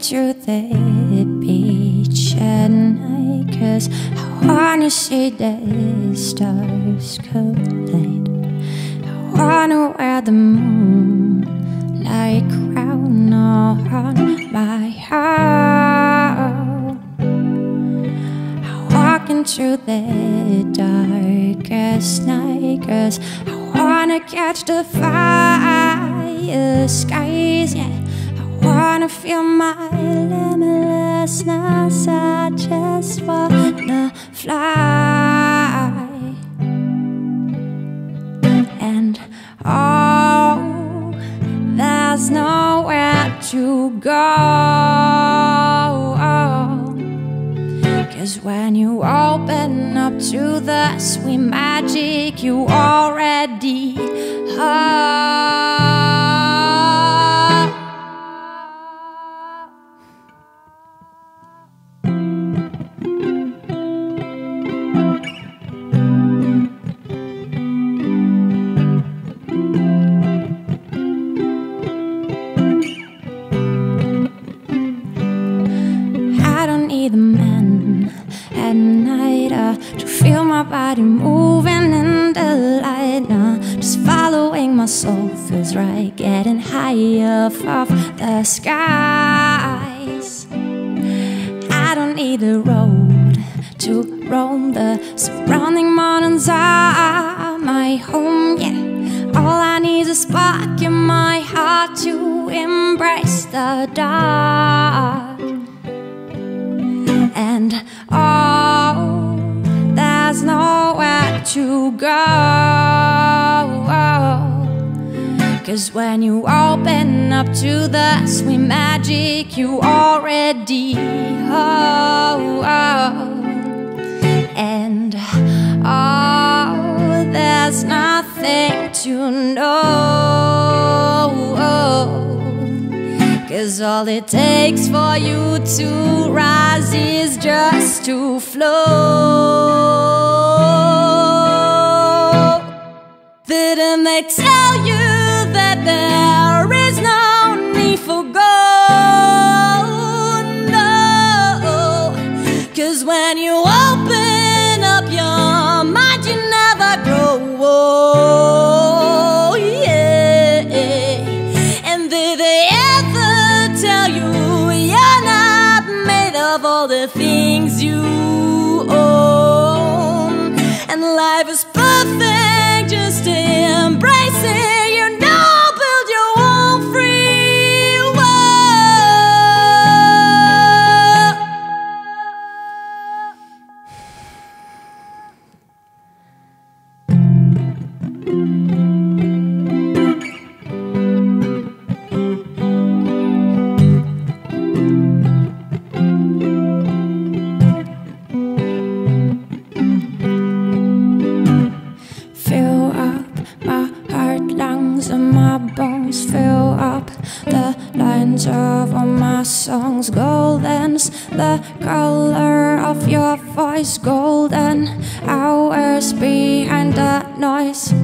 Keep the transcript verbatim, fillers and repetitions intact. through the beach at night, 'cause I wanna see the stars collide. I wanna wear the moonlight crown on my heart. I'm walking through the darkest night, 'cause I wanna catch the fire skies, yeah. Wanna feel my limitlessness, I just wanna fly. And oh, there's nowhere to go, 'cause when you open up to the sweet magic, you already are. The man at night uh, to feel my body moving in the light, uh, just following my soul feels right, getting high above the skies. I don't need a road to roam, the surrounding mountains are my home, yeah. All I need is a spark in my heart to embrace the dark. And oh, there's nowhere to go, 'cause when you open up to the sweet magic, you already oh, oh. And oh, there's nothing to know, 'cause all it takes for you to rise is just to flow. Didn't they tell you that there is no need for gold? No, 'cause when you open up your mind, you never grow old, yeah. And did they tell you you're not made of all the things you own? And life is perfect, just embrace it, you know, build your own free world. Fill up the lines of all my songs. Golden's the color of your voice. Golden hours behind the noise.